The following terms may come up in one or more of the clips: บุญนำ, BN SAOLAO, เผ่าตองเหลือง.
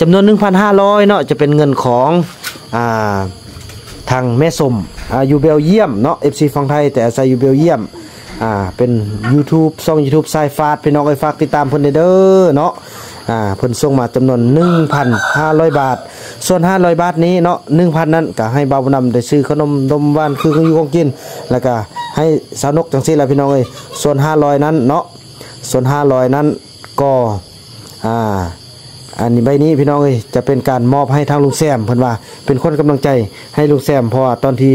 จำนวน 1,500 เนาะจะเป็นเงินของทางแม่สมอยู่เบลเยียมเนาะ FC ฟังไทยแต่อาศัยอยู่เบลเยียมเป็น YouTube ช่อง YouTube สายฟาดพี่น้องไอ้ฝากติดตามเพิ่นเด้อเนาะเพิ่นส่งมาจำนวน 1,500 บาทส่วน500 บาทนี้เนาะ 1,000 นั้นก็ให้บ่าวนำได้ซื้อขนมนมหวานคือของอยู่ของกินแล้วก็ให้สาวนกจังซี่ล่ะพี่น้องเอ้ยส่วน500นั้นเนาะส่วน500นั้นก็อันนี้ใบนี้พี่น้องเอ้ยจะเป็นการมอบให้ทางลุงแซมเพิ่นว่าเป็นคนกำลังใจให้ลุงแซมเพราะว่าตอนที่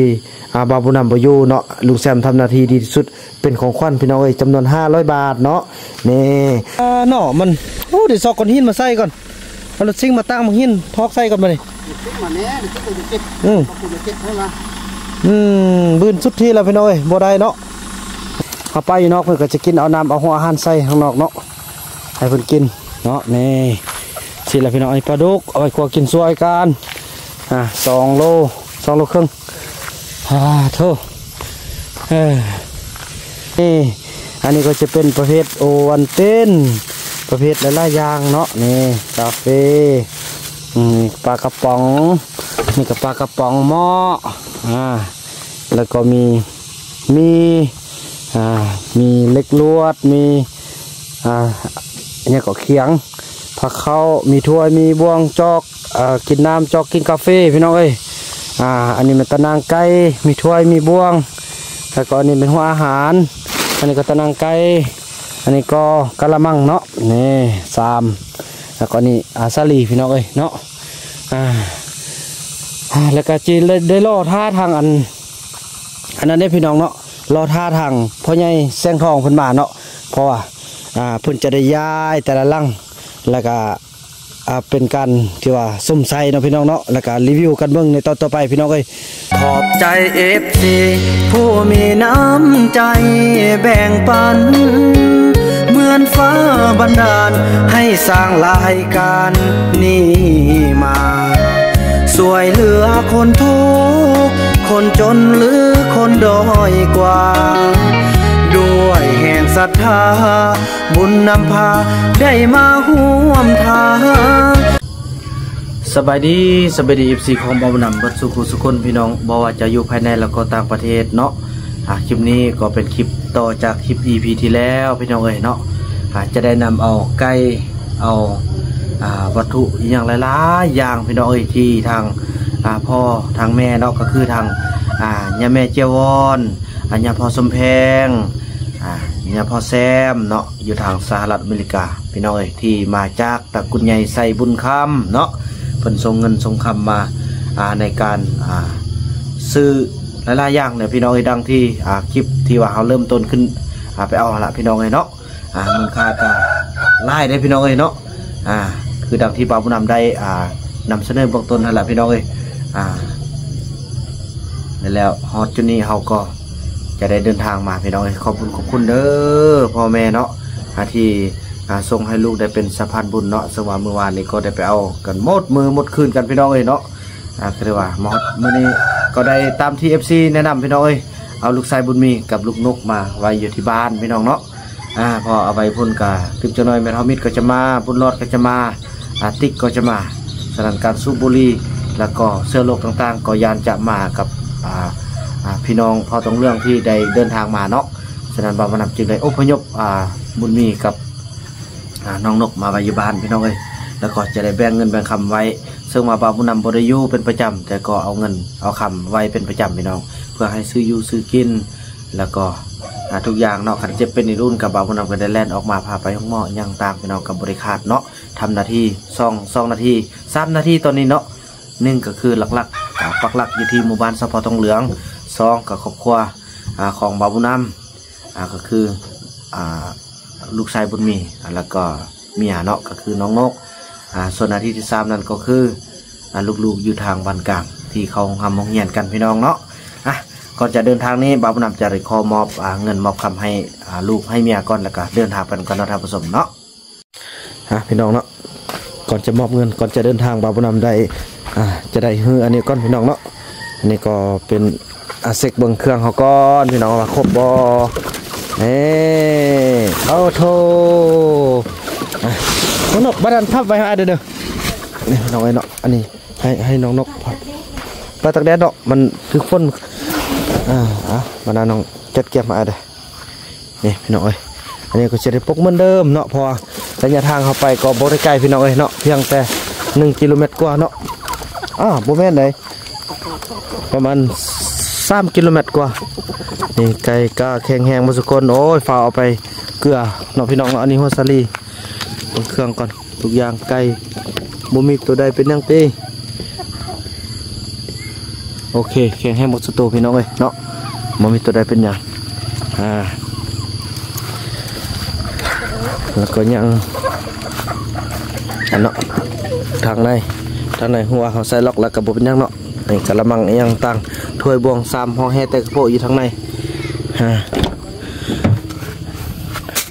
บาบุนำบ่อยู่เนาะลุงแซมทำหน้าที่ดีที่สุดเป็นของขวัญพี่น้องเอ้ยจำนวน500บาทเนาะนี่เนาะมันโอ้เดี๋ยวซอกก้อนหินมาใส่ก่อนเอารถซิ่งมาตั้งมาหินทอกใส่ก่อนมาดิบืนสุดที่แล้วพี่น้องเอ้ยบ่ได้เนาะเข้าไปเนาะเพิ่นก็จะกินเอาน้ำเอาหัวอาหารใส่ข้างนอกเนาะให้เพิ่นกินเนาะนี่สิละพี่น้องไอ้ปลาดุกเอาไปคั่วกินซอยกัน2 โล 2 โลครึ่งโธ่นี่อันนี้ก็จะเป็นประเภทโอวันเต้นประเภทหลายๆอย่างเนาะนี่กาแฟปลากระป๋องนี่กับปลากระป๋องหม้อแล้วก็มีเล็กลวดมีเนี่ยก็เคียงผักเขามีถ้วยมีบ่วงจอกกินน้ำจอกกินกาแฟพี่น้องเอ้ยอันนี้มันตะนางไก่มีถ้วยมีบ่วงแล้วก็อันนี้เป็นหัวอาหารอันนี้ก็ตะนางไก่อันนี้ก็กะละมังเนาะนี่3แล้วก็นี่สาลีพี่น้องเอ้ยเนาะแล้วก็จีได้ล่อท่าทางอันนั้นได้พี่น้องเนาะล่อท่าทางพ่อใหญ่แซงทองเพิ่นมาเนาะเพราะว่าเพิ่นจะได้ย้ายแต่ละลังแล้วก็เป็นการที่ว่าส้มไซเนาะพี่น้องเนาะแล้วก็รีวิวกันเบิ่งในตอนต่อไปพี่น้องเอ้ยขอบใจ FC ผู้มีน้ำใจแบ่งปันเหมือนฟ้าบันดาลให้สร้างรายการนี้มาช่วยเหลือคนทุกข์คนจนหรือคนด้อยกว่าด้วยแห่งศรัทธาบุญนำพาได้มาห่วมทางสบายดีสบายดี FC ของบ่าวนำบัดสุขุสุคนพี่น้องบ่ว่าจะอยู่ภายในแล้วก็ต่างประเทศเนาะคลิปนี้ก็เป็นคลิปต่อจากคลิป EP ที่แล้วพี่น้องเอ๋ยเนาะจะได้นำเอาไก่เอาวัตถุอย่างหลายๆอย่างพี่น้องเอ๋ยที่ทางพ่อทางแม่เนาะก็คือทางย่าแม่เจียวอนย่าพ่อสมแพงย่าพ่อแซมเนาะอยู่ทางสหรัฐอเมริกาพี่น้องเอ๋ยที่มาจากตระกูลใหญ่ใส่บุญคำเนาะเพิ่นส่งเงินส่งคำมาในการซื้อหลายๆอย่างเนี่ยพี่น้องเอ๋ยดังที่คลิปที่ว่าเขาเริ่มต้นขึ้นไปเอาละพี่น้องเอ๋ยเนาะมูลค่าก็ไล่ได้พี่น้องเอ๋ยเนาะคือดังที่บ่าวผู้นำได้นำเสนอเบื้องต้นนั่นแหละพี่น้องเอ๋ยแล้วฮอตจุนี่เขาก็จะได้เดินทางมาพี่น้องขอบคุณเด้อพ่อแม่เนาะที่ส่งให้ลูกได้เป็นสะพานบุญเนาะสว่าเมื่อวานนี้ก็ได้ไปเอากันหมดมือหมดคืนกันพี่น้องเอ้ยเนาะก็เลยว่าหมดมื้อนี้ก็ได้ตามที่ FC แนะนำพี่น้องเอ้ยเอาลูกชายบุญมีกับลูกนกมาไว้อยู่ที่บ้านพี่น้องเนาะพอเอาไว้พุ่นกะตึกจะน้อยแม่ทอมิดก็จะมาบุญรอดก็จะมาติ๊กก็จะมาสถานการณ์สูบบุหรี่แล้วก็เสื้อโลกต่างๆก็ยานจะมากับพี่น้องพอตรงเรื่องที่ได้เดินทางมาเนาะฉะนั้นบ่าวผู้นำจึงได้อพยพบุญมีกับน้องนกมาไว้อยู่บ้านพี่น้องเอ้ยแล้วก็จะได้แบ่งเงินแบ่งคำไว้ซึ่งมาบ่าวผู้นำบริยูเป็นประจำแต่ก็เอาเงินเอาคำไว้เป็นประจำพี่น้องเพื่อให้ซื้ออยู่ซื้อกินแล้วก็ทุกอย่างเนาะขันเจ็บเป็นในรุ่นกับบ่าวผู้นำก็ได้แล่นออกมาพาไปห้องหมอยังตามพี่น้องกับบริขาดเนาะทำหน้าที่2 นาที 3 นาทีตอนนี้เนาะ1ก็คือหลักๆปักหลักอยู่ที่หมู่บ้านสะพอทองเหลือง2กับครอบครัวของบ่าวผู้นำก็คือลูกชายบุญมีแล้วก็เมียเนาะก็คือน้องนกส่วนหน้าที่ที่3นั่นก็คือลูกๆอยู่ทางบ้านกลางที่เขาทำห้องเรียนกันพี่น้องเนาะก่อนจะเดินทางนี้บ่าวผู้นำจะได้ขอมอบเงินมอบคำให้ลูกให้เมียก่อนแล้วก็เดินทางกันก่อนเนาะท่านผู้ชมเนาะพี่น้องเนาะก่อนจะมอบเงินก่อนจะเดินทางบ่าวผู้นำได้จะได้ฮืออันนี้ก่อนพี่น้องเนาะอันนี้ก็เป็นเซ็กเบิ้งเครื่องเขาก่อนพี่น้องมาครบบอเอ้เอาโทน้องนกบ้านทับไว้ให้เด้อ นี่น้องไอ้เนาะอันนี้ให้น้องนกไปตักแดดเนาะมันคือฝนมาน้องจัดเก็บมาเลยนี่พี่น้องเอ้ยอันนี้ก็จะได้ปกเหมือนเดิมเนาะพอระยะทางเข้าไปก็บ่ได้ไกลพี่น้องเอ้ยเนาะเพียงแต่1กิโลเมตรกว่าเนาะบ่แม่นเลยประมาณ3กิโลเมตรกว่านี่ไกลก็แข็งแรงมาสุกคนโอ้ยฝ่าเอาไปเกลือเนาะพี่น้องเนาะอันนี้หัวสาลีเครื่องก่อนทุกอย่างไกลบ่มีตัวใดเป็นอย่างตีโอเคแข็งแรงหมดสุดตัวพี่น้องเอ้ยเนาะบ่มีตัวใดเป็นอย่างแล้วก็ยังอันเนาะทางในหัวเขาใส่ล็อกแล้วกระบอกเป็นยังเนาะนี่กระมังยังตังถ้วยบวงซ้ำห้องแห่แต่กระโปงอยู่ทางใน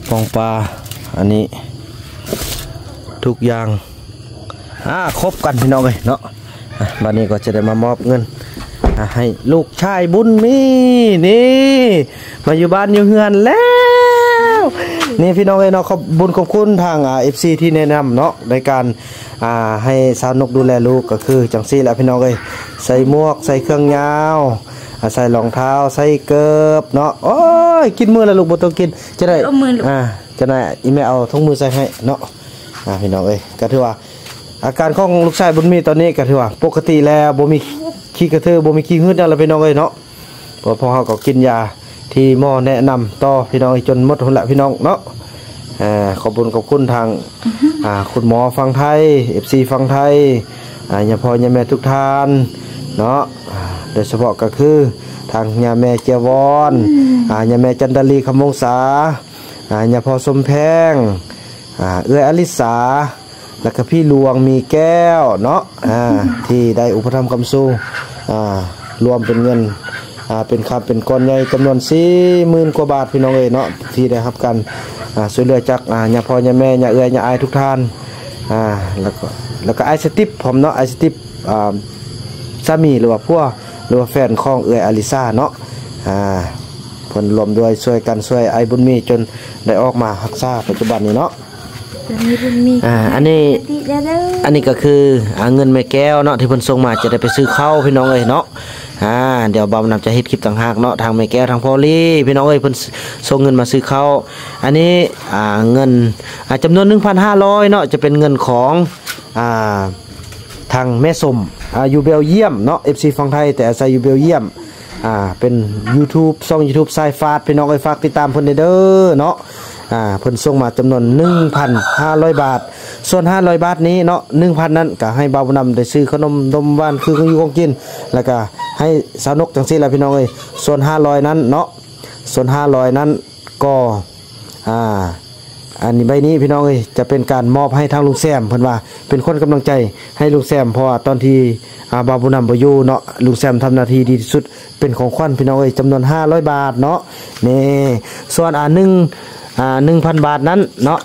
ปองปลาอันนี้ทุกอย่างครบกันพี่น้องเลยเนาะวันนี้ก็จะได้มามอบเงินให้ลูกชายบุญมีนี่มาอยู่บ้านอยู่เฮือนแล้วนี่พี่น้องเอ้ยเนาะขอบบุญขอบคุณทางFC ที่แนะนำเนาะในการให้สาวนกดูแลลูกก็คือจังซี่แหละพี่น้องเอ้ยใส่หมวกใส่เครื่องยาวใส่รองเท้าใส่เกิบเนาะโอ้ยกินมือแล้วลูกบ่ต้องกินจะได้จะได้อีแม่เอาถุงมือใส่ให้เนาะพี่น้องเอ้ยก็ถือว่าอาการของลูกชายบุญมีตอนนี้ก็ถือว่าปกติแล้วบ่มีขี้กระเทือบ่มีขี้หืดนั่นแหละพี่น้องเอ้ยเนาะพอเฮาก็กินยาที่หมอแนะนำต่อพี่น้องจนหมดหนละพี่น้องเนาะขอบคุณขอบคุณทางคุณหมอฟังไทย FC ฟังไทยญาพ่อญาแม่ทุกท่านเนาะโดยเฉพาะก็คือทางญาแม่เจียวอนญาแม่จันดาลีคำวงศาญาพ่อสมแพงเอื้ออลิสาและก็พี่หลวงมีแก้วเนาะที่ได้อุปถัมภ์คำสู้รวมเป็นเงินเป็นคำเป็นก้อนใหญ่จำนวน40,000กว่าบาทพี่น้องเอ๋ยเนาะที่ได้รับกันช่วยเหลือจากญาพ่อญาแม่ญาเอื้อญาอายทุกท่านแล้วก็ไอสติปผมเนาะไอสติปสามีหรือว่าพ่อหรือว่าแฟนของเอื้ออลิซาเนาะผลรวมด้วยช่วยกันช่วยไอบุญมีจนได้ออกมารักษาปัจจุบันนี้เนาะอันนี้ก็คือเงินแม่แก้วเนาะที่เพิ่นส่งมาจะได้ไปซื้อข้าวพี่น้องเอ้ยเนาะเดี๋ยวบ่าวนำจะเฮ็ดคลิปต่างหากเนาะทางแม่แก้วทางพอลี่พี่น้องเอ้ยเพิ่นส่งเงินมาซื้อข้าวอันนี้เงินจำนวน 1,500 เนาะจะเป็นเงินของทางแม่สมอยู่เบลเยียมเนาะ FC ฟังไทยแต่อาศัยอยู่เบลเยียมเป็น YouTube ช่อง YouTube สายฟาดพี่น้องเอ้ยฝากติดตามเพิ่นเด้อเนาะเพิ่นส่งมาจำนวน 1,500 บาทส่วน500บาทนี้เนาะ 1,000 นั้นก็ให้บ่าวนำได้ซื้อขนมนมหวานคือของอยู่ของกินแล้วก็ให้สาวนกจังซี่ล่ะพี่น้องเอ้ยส่วน500นั้นเนาะส่วน500นั้นก็อันนี้ใบนี้พี่น้องเอ้ยจะเป็นการมอบให้ทางลุงแซมเพิ่นว่าเป็นคนกำลังใจให้ลุงแซมเพราะว่าตอนที่บ่าวบุญนำบ่อยู่เนาะลุงแซมทำหน้าที่ดีที่สุดเป็นของขวัญพี่น้องเอ้ยจำนวน500บาทเนาะนี่ส่วน1,000 บาทนั้นเนาะ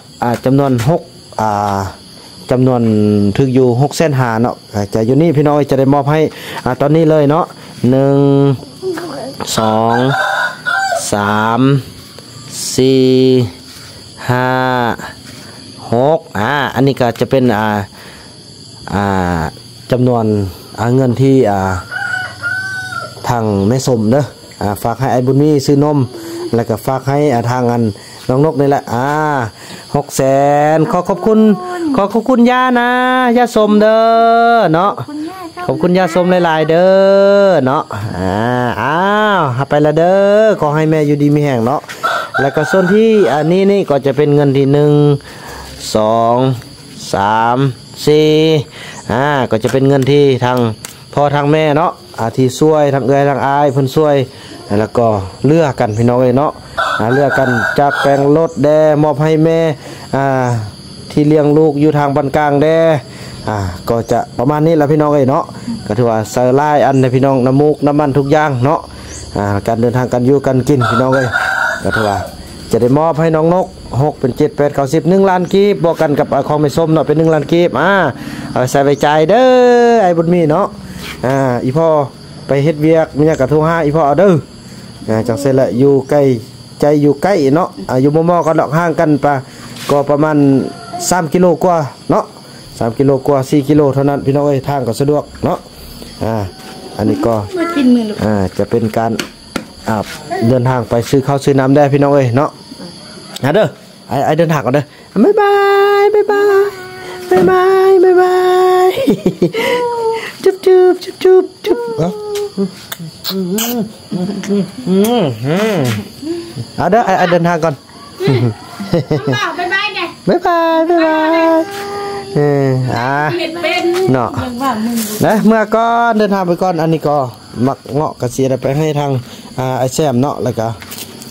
จำนวนจำนวนถึงอยู่650,000เนาะจะอยู่นี่พี่น้องจะได้มอบให้ตอนนี้เลยเนาะ1 2 3 4 5 6อันนี้ก็จะเป็นจำนวนเงินที่ทางแม่สมเด้อฝากให้ไอ้บุญมีซื้อนมแล้วก็ฝากให้ทางอันน้องนกนี่แหละ600,000ขอบคุณย่านะย่าสมเด้อเนาะขอบคุณย่าสมหลายๆเด้อเนาะเอาไปละเด้อขอให้แม่อยู่ดีมีแห่งเนาะแล้วก็ส่วนที่อันนี้นี่ก็จะเป็นเงินที่1 2 3 4ก็จะเป็นเงินที่ทางพ่อทางแม่เนาะที่ช่วยทางเอื้อทางอายเพิ่นช่วยแล้วก็เลือกกันพี่น้องเลยเนาะเลือกกันจากแปลงรถแดมอบให้แม่ที่เลี้ยงลูกอยู่ทางบ้านกลางแดก็จะประมาณนี้แหละพี่น้องเลยเนาะก็ถือว่าสลายอันในพี่น้องน้ำมูกน้ำมันทุกอย่างเนาะการเดินทางกันอยู่กันกินพี่น้องเลยก็ถือว่าจะได้มอบให้น้องนก6เป็น7 8 9 10 1 ล้านกีบบวกกันกับของไม่ส้มเนาะเป็น1 ล้านกีบใส่ไปใจเด้อไอ้บุญมีเนาะอีพ่อไปเฮ็ดเวียกมีกระทู้5อีพ่อเอาเด้อจังเสร็จละอยู่ใกล้ใจอยู่ใกล้เนาะอยู่มอก็ดอกห่างกันปะก็ประมาณ3 กิโลกว่าเนาะ 3กิโลกว่า4กิโลเท่านั้นพี่น้องเอ้ยทางก็สะดวกเนาะอันนี้ก็จะเป็นการเดินทางไปซื้อข้าวซื้อน้ำได้พี่น้องเอ้ยเนาะนะเด้อไอเดินทางกันเด้อบ๊ายบายบ๊ายบายบ๊ายบายบ๊ายบายจุ๊บจุ๊บจุ๊บจุ๊บจุ๊บเอาเด้อไอเดินทางก่อนบ๊ายบายไงบ๊ายบายบ๊ายบายเนาะนะเมื่อก่อนเดินทางไปก่อนอันนี้ก็มักเงาะกระเสียไปให้ทางไอแซมเนาะแล้วก็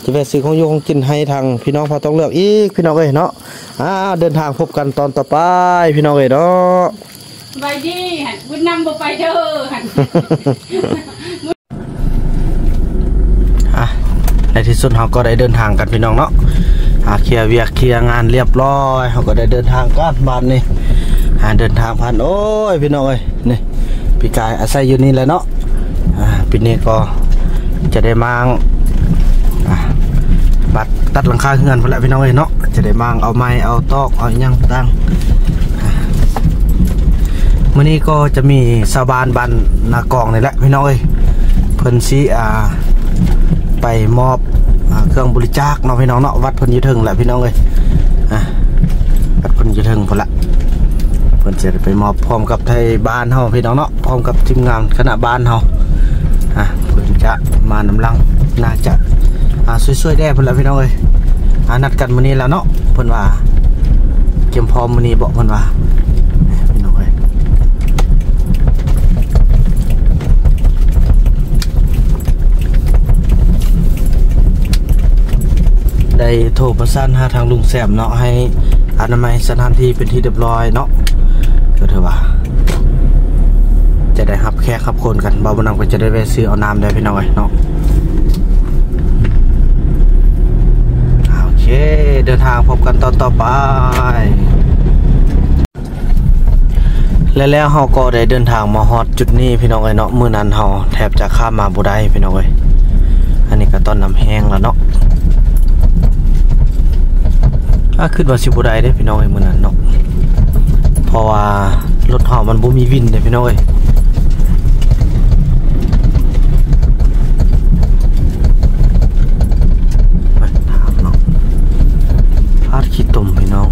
จะไปซื้อของโยของกินให้ทางพี่น้องพอต้องเลือกอีกพี่น้องเลยเนาะเดินทางพบกันตอนต่อไปพี่น้องเลยเนาะไปดิหันบุญนำไปเด้อหันในที่สุดเราก็ได้เดินทางกันพี่น้องเนาะเคลียร์เวียกเคลียร์งานเรียบร้อยเขาก็ได้เดินทางกันบ้านนี่เดินทางผ่านโอ้ยพี่น้องเอ้ยนี่พี่กายอาศัยอยู่นี่แหละเนาะปีนี้ก็จะได้มางบัดตัดหลังคาเฮือนพอแล้วพี่น้องเอ้ยเนาะจะได้มางเอาไม้เอาตอกเอาย่างตั้งเมื่อนี้ก็จะมีชาวบ้านบ้านนากองนี่แหละพี่น้องเอ้ยเพิ่นซีไปมอบเครื่องบริจาคเนาะพี่น้องเนาะวัดพนยุทึงแหละพี่น้องเลยวัดพนยุทึงพอละเพิ่นจะไปมอบพร้อมกับไทยบ้านเฮาพี่น้องเนาะพร้อมกับทีมงานคณะบ้านเฮาเพิ่นจะมาน้ำลังน่าจะสวยๆได้พอละพี่น้องเลยนัดกันมื้อนี้แล้วเนาะเพิ่นว่าเตรียมพร้อมมื้อนี้บ่เพิ่นว่าพี่น้องเลยได้โทรประสานหาทางลุงแซมเนาะให้อนามัยสถานที่เป็นที่เรียบร้อยเนาะก็เถอะว่าจะได้รับแขกรับคนกันบ่าวบุญนำก็จะได้ไปซื้อเอาน้ำได้พี่น้อยเนาะโอเคเดินทางพบกันตอนต่อไปแล้วเฮาก็ได้เดินทางมาฮอดจุดนี้พี่น้องเอ้ยเนาะมื้อนั้นเฮาแทบจะข้ามมาบ่ได้พี่น้องเอ้ยอันนี้ก็ต้นน้ำแห้งแล้วเนาะขึ้นว่าสิบ่ได้เด้พี่น้องเอ้ยมื้อนั้นเนาะเพราะว่ารถห่อมันบ่มีวินเลยพี่น้องเอ้ยมาถามเนาะพาดขี้ตุ่มพี่น้อง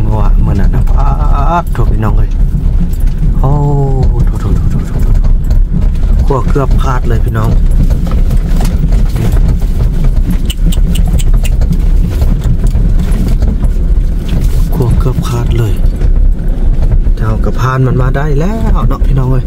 เมื่อนั้นนะพาดถูกพี่น้องเอ้ยโอ้ถูกขั้วเกือบพาดเลยพี่น้องเกือบขาดเลยเจ้ากระพานมันมาได้แล้วเนาะพี่น้องเอ้ย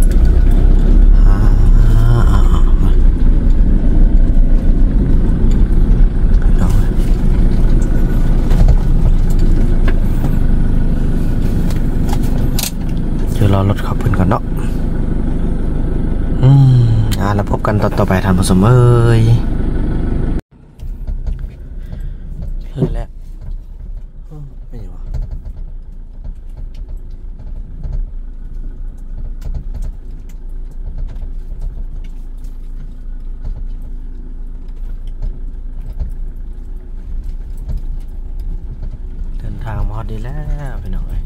เดี๋ยวรอรถขับเพิ่นก่อนเนาะแล้วพบกันตอนต่อไปท่านผู้ชมเอ้ยนั่นแหละทางมาดีแล้วพี่น้องเอ้ย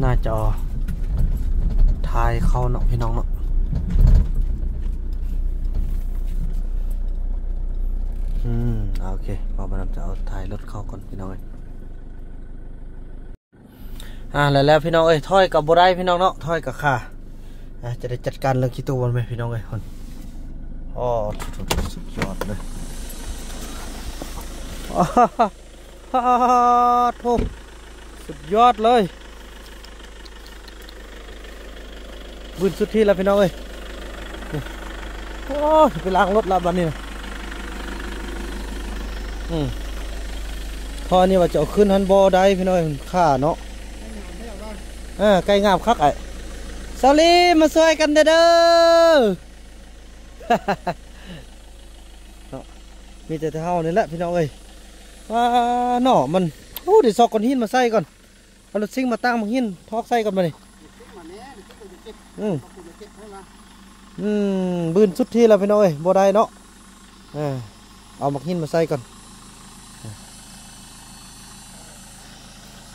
หน้าจอทายเข้าเนาะพี่น้องเนาะโอเคพอมาจะเอาทายรถเข้าก่อนพี่น้องเอ้ยแล้วพี่น้องเอ้ยถอยกับบ่ได้พี่น้องเนาะถอยกับค่ะจะได้จัดการเรื่องขี้ตู้บนไหมพี่น้องเอ้ยคนอ๋อสุดยอดเลยโอ้โหสุดยอดเลยบืนสุดที่แล้วพี่น้องเอ้ยโอ้ยไปล้างรถแล้วบัดนี้พอ อนี่ว่าจะเอาขึ้นหันบ่อได้พี่น้อยข้าเนาะไก่งามคักไอ้สาลีมาช่วยกันเด้อ มีแต่เท่านี่แหละพี่น้องเอ้ยว่าหน่อมันโอ้เดี๋ยวซอกก้อนหินมาใส่ก่อนเอารถซิ่งมาตั้งหินทอกใส่ก่อนมาดิบืนสุดที่แล้วพี่น้องเอ้ยบ่ได้เนาะเอาหมักหินมาใส่ก่อนแต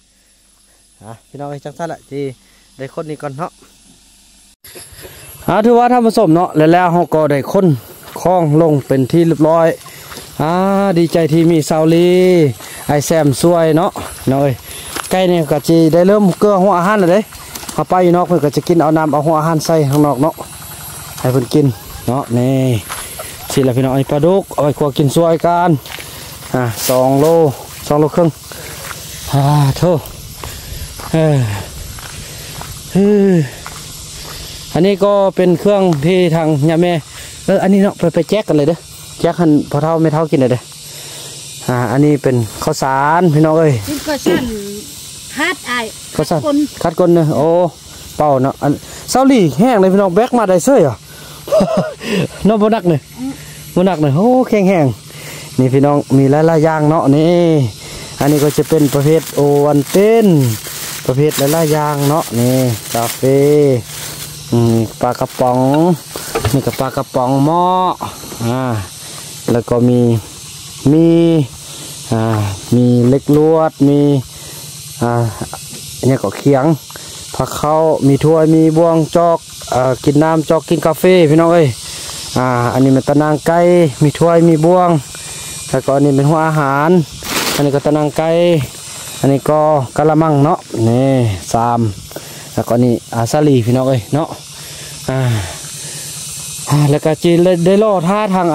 ะพี่น้องไอ้จังสั้นแหละที่ได้คนนี้ก่อนเนาะถือว่าทำผสมเนาะแล้วเขาก็ได้คนคล้องลงเป็นที่เรียบร้อยดีใจที่มีซาวลีไอแซมซวยเนาะน้อยใกล้เนี่ยก็จะได้เริ่มเกลือหัวอาหารเลยเขาไปนอกเพื่อจะกินเอาน้ำเอาหัวอาหารใส่ข้างนอกเนาะให้เพื่อนกินเนาะนี่สิละพี่น้องไอปลาดุกเอาไปคั่วกินซวยกัน2 โล 2.5 โลโธ่อันนี้ก็เป็นเครื่องที่ทางยาแม่อันนี้เนาะไปแจกกันเลยเด้อแจกหันพอเท่าไม่เท่ากินเลยเด้ออันนี้เป็นข้าวสารพี่น้องเอ้ยข้าวสารคัดไอข้าวสารคัดก้นเนอะโอ้เป่าเนาะอันเสาหลี่แห้งเลยพี่น้องแบกมาได้เสื้อเหรอน้องโบนักเนี่ยโบนักเนี่ยโอ้แข็งแห้งนี่พี่น้องมีหลายๆอย่างเนาะนี่อันนี้ก็จะเป็นประเภทโอวันเต้นประเภทหลายๆอย่างเนาะนี่กาแฟปลากระป๋องนี่กับปลากระป๋องหม้อแล้วก็มีเล็กลวดมีเนี่ยก็เคียงผักเข้ามีถ้วยมีบ่วงจอกกินน้ำจอกกินกาแฟพี่น้องเอ้ยอันนี้เป็นตะนางไก่มีถ้วยมีบ่วงแล้วก็อันนี้เป็นหัวอาหารอันนี้ก็ตะนางไก่อันนี้ก็กะละมังเนาะนี่3แล้วก็นี่ซาลีพี่น้องเอ้ยเนาะแล้วก็จีได้ล่อท่าทาง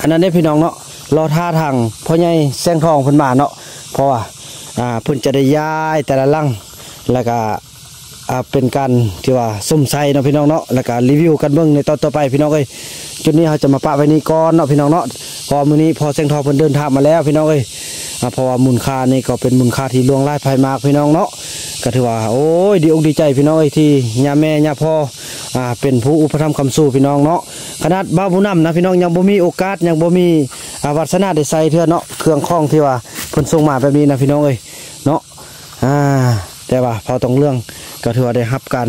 อันนั้นได้พี่น้องเนาะล่อท่าทางพ่อใหญ่แซงทองเพิ่นมาเนาะเพราะว่าเพิ่นจะได้ย้ายแต่ละลังแล้วก็เป็นการที่ว่าส้มไซเนาะพี่น้องเนาะแล้วก็รีวิวกันเบื้องในตอนต่อไปพี่น้องเอ้ยจุดนี้เขาจะมาปะไว้นี่ก่อนเนาะพี่น้องเนาะพอมื้อนี้พอแซงทองเพิ่นเดินทางมาแล้วพี่น้องเอ้ยเพราะว่ามูลค่านี่ก็เป็นมูลค่าที่ล่วงล้ำไปมากพี่น้องเนาะก็ถือว่าโอ้ยดีอกดีใจพี่น้องเอ้ยที่ย่าแม่ย่าพ่อเป็นผู้อุปถัมภ์คำสู้พี่น้องเนาะขนาดบ้าบุญนำนะพี่น้องยังบ่มีโอกาสยังบ่มีวาสนาได้ใส่เถื่อนเนาะเครื่องคล้องที่ว่าเพิ่นส่งมาแบบนี้นะพี่น้องเอ้ยเนาะแต่ว่าพอตรงเรื่องก็ถือว่าได้รับการ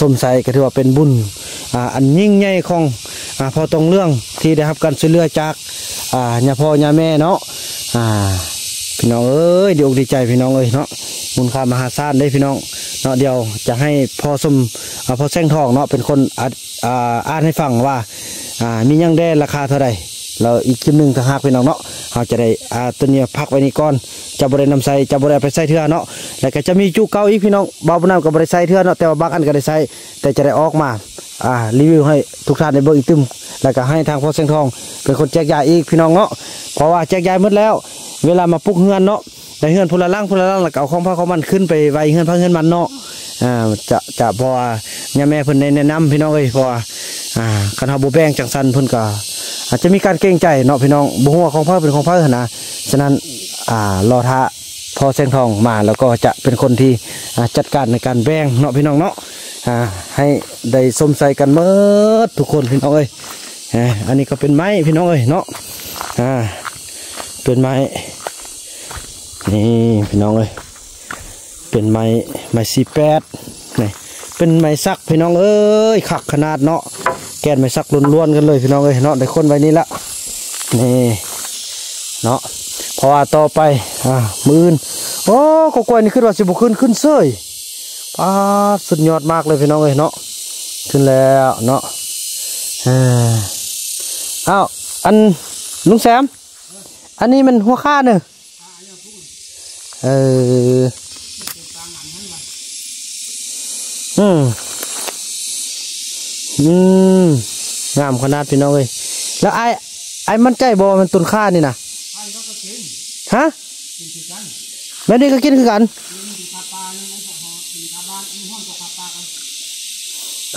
สมใสก็ถือว่าเป็นบุญอันยิ่งใหญ่ของพอตรงเรื่องที่ได้รับการช่วยเหลือจากย่าพ่อย่าแม่เนาะพี่น้องเอ้ยดีอกดีใจพี่น้องเอ้ยเนาะมูลค่ามหาศาลได้พี่น้องเนาะเดี๋ยวจะให้พ่อแซงทองเนาะเป็นคนอ่านให้ฟังว่ามียังได้ราคาเท่าไหร่เราอีกคลิปหนึ่งถ้าหากพี่น้องเนาะเราจะได้ตัวเนี้ยพักไว้นี่ก่อนจะบริเวณนำใส่จะบริเวณไปใส่เทือเนาะแล้วก็จะมีจุกเก้าอีกพี่น้องเบาบนน้ำกับบริใส่เทือเนาะแต่ว่าบางอันก็ได้ใส่แต่จะได้ออกมารีวิวให้ทุกท่านในเบอร์อีกตึ้มแล้วก็ให้ทางพ่อแซงทองเป็นคนแจกยาอีกพี่น้องเนาะเพราะว่าแจกยาหมดแล้วเวลามาปุ๊กเฮือนเนาะในเฮือนพลล่างแล้วเอาของพระเขามันขึ้นไปไว้เฮือนพระเฮือนมันเนาะจะพอเนี่ยแม่เพิ่นแนะนำพี่น้องเลยพอคันหาบุแบงจังสันเพิ่นก็อาจจะมีการเกรงใจเนาะพี่น้องบุหัวของพระเป็นของพระนะฉะนั้นรอท่าพอแซงทองมาแล้วก็จะเป็นคนที่จัดการในการแบ่งเนาะพี่น้องเนาะให้ได้สมใส่กันเมื่อทุกคนพี่น้องเอ้ยอันนี้ก็เป็นไม้พี่น้องเอ้ยเนาะเป็นไม้นี่พี่น้องเอ้ยเป็นไม้48นี่เป็นไม้สักพี่น้องเอ้ยขักขนาดเนาะแกนไม้สักล้วนๆกันเลยพี่น้องเอ้ยเนาะได้คนไว้นี่ละนี่เนาะพอต่อไปมือโอ้กล้วยนี่ขึ้นว่าสิบขึ้นเสยสุดยอดมากเลยพี่น้องเอ้ยเนาะขึ้นแล้วเนาะอ้าวอันลุงแซมอันนี้มันหัวข้าเนอะ งามขนาดพี่น้องเลยแล้วไอ้มันใจบอมันตุนค่านี่นะฮะแม่นี่ก็กินคือกัน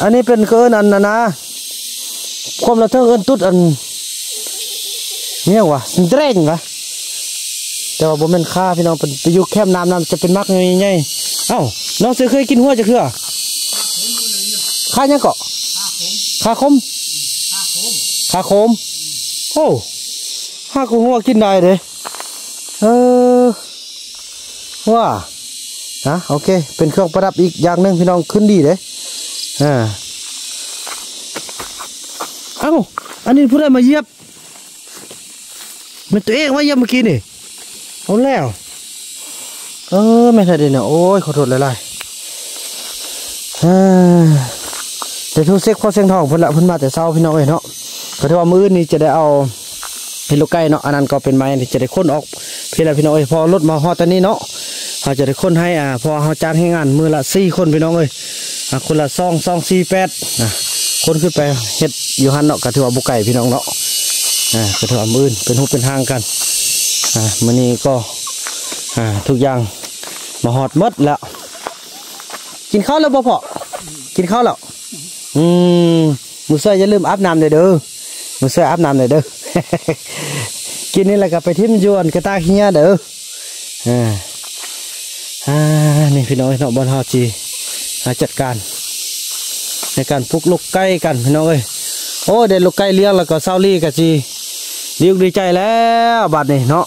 อันนี้เป็นเกินอันนะนะความระทึกเอินตุดอันเนี่ยวะสินเร่งวะแต่ว่าผมเป็นข้าพี่น้องเป็นไปยุกแคบน้ำจะเป็นมักง่ายๆเอ้าน้องเสือเคยกินหัวจะเคือข้าเนี่ยเกาะข้าคมข้าคมโอ้ข้ากูหัวกินได้เลยว้าฮะโอเคเป็นเครื่องประดับอีกอย่างหนึ่งพี่น้องขึ้นดีเลยเอ้าอันนี้ผู้ใดมาเยียบมันตัวเองว่าเยียบเมื่อกี้นี่เอาแล้วไม่ทันเดี๋ยวนะโอ้ยขอโทษหลายๆแต่ทุกเซ็กข้อเสียงทองพุ่นละพุ่นมาแต่เศร้าพี่น้องเอ้ยเนาะขอโทษว่ามื้อนี้จะได้เอาเป็นลูกไก่เนาะอันนั้นก็เป็นไม้จะได้ค้นออกพี่ละพี่น้องเอ้ยพอรถมาฮอตตอนนี้เนาะเขาจะได้ค้นให้พอเขาจ้างให้งานมือละ4คนพี่น้องเอ้ยคนละ248นะคนขึ้นไปเฮ็ดอยู่หันเนาะกระเทือบุกไก่พี่น้องเนาะกระเทือมื่นเป็นหุบเป็นห้างกันมื้อนี้ก็ทุกอย่างมาหอดมดแล้วกินข้าวแล้วบ่พอกินข้าวแล้วมื้อเช้าอย่าลืมอาบน้ำเลยเด้อมื้อเช้าอาบน้ำเลยเด้อ กินนี่แหละก็ไปทิ่มยวนกระตากเฮียเด้อนี่พี่น้องเนาะบ่เฮาสิจัดการในการปลูกลูกไก่กันพี่น้องเอ้ยโอ้เด็ดลูกไก่เลี้ยงแล้วก็เซาลี่กะจีดีใจแล้วบัดนี้เนาะ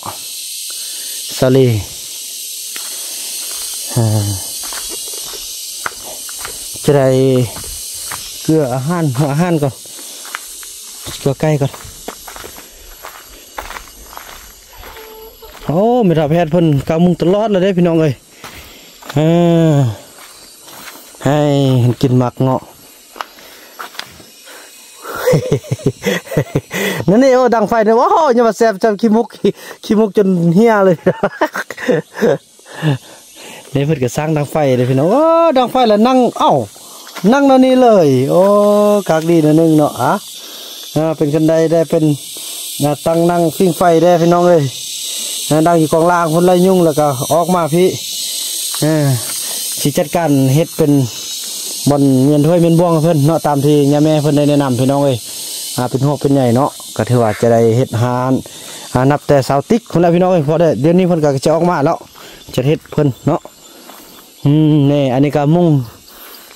เซาลี่จะได้เกลืออาหารก่อนเกลือไก่ก่อนโอ้ไม่รับแพทย์เพิ่นกำมุงตลอดเลยเด้พี่น้องเอ้ยให้กินหมักเงาะนั่นนี่โอ้ดังไฟเนี่ยว้าวยังมาแซบจำขี้มุกจนเฮียเลยเนี่ยเพื่อนก็สร้างดังไฟเลยพี่น้องโอ้ดังไฟแล้วนั่งเอ้านั่งตอนนี้เลยโอ้กากดีหนึ่งเนาะเป็นกันไดได้เป็นตั้งนั่งฟิ้งไฟได้พี่น้องเลยดังอยู่กองล่างคนไรยุ่งแล้วก็ออกมาพี่สิจัดการเฮ็ดเป็นบนเมียนถ้วยเมียนบ่วงเพื่อนเนาะตามที่ย่าแม่เพื่อนได้แนะนำพี่น้องเอ้ยเป็นหัวเป็นใหญ่เนาะก็ถือว่าจะได้เฮ็ดหานนับแต่สาวติ๊กคนละพี่น้องเอ้ยพอได้เดี๋ยวนี้เพื่อนก็จะออกมาแล้วจะเฮ็ดเพื่อนเนาะนี่อันนี้ก็มุ่ง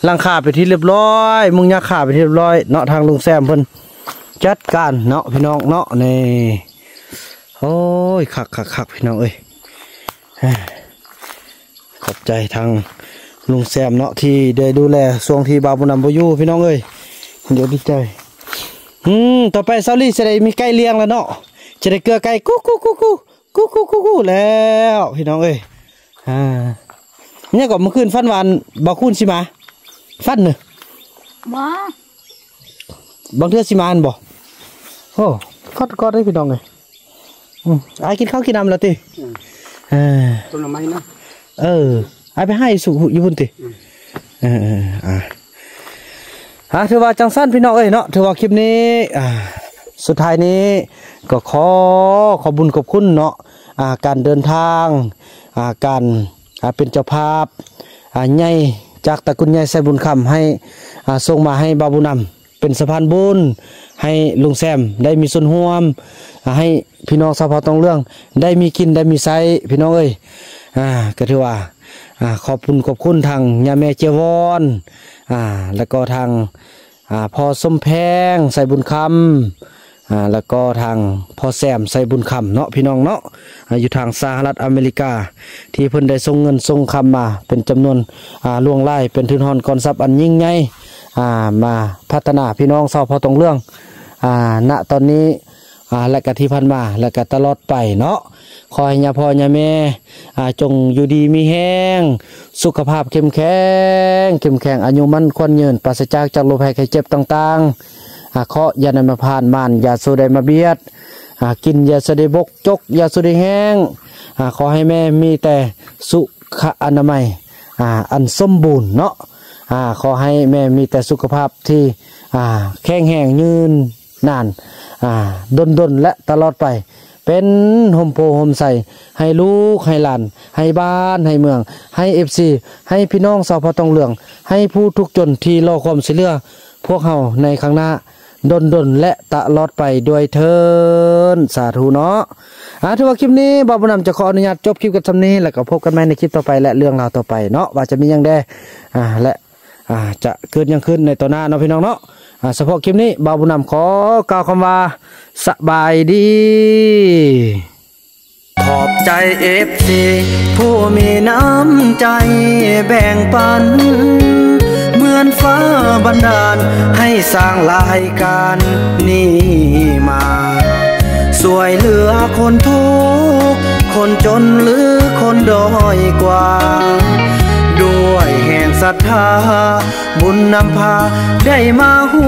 ลังคาไปที่เรียบร้อยมุ่งยาขาไปที่เรียบร้อยเนาะทางลุงแซมเพื่อนจัดการเนาะพี่น้องเนาะนี่โอ้ยขักพี่น้องเอ้ยขอบใจทางลุงแซมเนาะที่ได้ดูแลช่วงที่บาบุญนำบุญยูพี่น้องเอ้ยเดี๋ยวดีใจต่อไปเซาลี่จะได้มีไก่เลี้ยงแล้วเนาะจะได้เกลือไก่กู้แล้วพี่น้องเอ้ยเนี่ยก่อนเมื่อคืนฟันหวานบาคุณสิมาฟันเนอะมาบางเทือสิมาอันบ่โอ้ก็ได้พี่น้องเลยไอ้กินข้าวกินน้ำแล้วตีต้นละไม้นะไอ้ไปให้สุขุญี่ปุ่นติถือว่าจังสั้นพี่น้องเอ้ยเนาะถือว่าคลิปนี้สุดท้ายนี้ก็ขอบุญขอบคุณเนาะการเดินทางการเป็นเจ้าภาพใหญ่จากตระกูลใหญ่ใส่บุญคำให้ส่งมาให้บาบุญนำเป็นสะพานบุญให้ลุงแซมได้มีส่วนร่วมให้พี่น้องชาวพะตองเรื่องได้มีกินได้มีใช้พี่น้องเอ้ยก็ถือว่าขอบคุณทางย่าแม่เจวอนแล้วก็ทางพ่อส้มแพงใส่บุญคำแล้วก็ทางพ่อแซมใส่บุญคำเนาะพี่น้องเนาะอยู่ทางสหรัฐอเมริกาที่เพิ่นได้ส่งเงินส่งคำมาเป็นจำนวนล่วงไล่เป็นทุนหอนกรทรัพย์อันยิ่งใหญ่มาพัฒนาพี่น้องชาวพะตองเรื่องณตอนนี้และกะที่พันมาและกะตลอดไปเนาะขอให้ญาพ่อญาแม่จงอยู่ดีมีแห้งสุขภาพเข้มแข็งอายุมั่นคงยืนปราศจากโรคภัยไข้เจ็บต่างๆเคาะยาในมาผ่านมันยาสูดได้มาเบียดกินยาสูดได้บกจกยาสูดได้แห้ง ขอให้แม่มีแต่สุขอนามัยอันสมบูรณ์เนาะขอให้แม่มีแต่สุขภาพที่แข็งแรงยืนนานดนๆและตลอดไปเป็นโฮมโปโฮมใส่ให้ลูกให้หลานให้บ้านให้เมืองให้เอฟซีให้พี่น้องสาวพอตองเหลืองให้ผู้ทุกจนที่รอความสิเลือพวกเขาในข้างหน้าดนและตลอดไปด้วยเถินสาธุเนาะถือว่าคลิปนี้บ่าวบุญนำจะขออนุญาตจบคลิปกันทำนี้แล้วก็พบกันใหม่ในคลิปต่อไปและเรื่องราวต่อไปเนาะว่าจะมียังได้และจะเกิดยังขึ้นในต่อหน้าเนาะพี่น้องเนาะเฉพาะคลิปนี้บ่าวบุญนำขอกล่าวคำว่าสบายดีขอบใจเอฟซีผู้มีน้ำใจแบ่งปันเหมือนฟ้าบันดาลให้สร้างรายการนี้มาช่วยเหลือคนทุกข์คนจนหรือคนด้อยกว่าด้วยแห่งศรัทธาบุญนำพาได้มาหู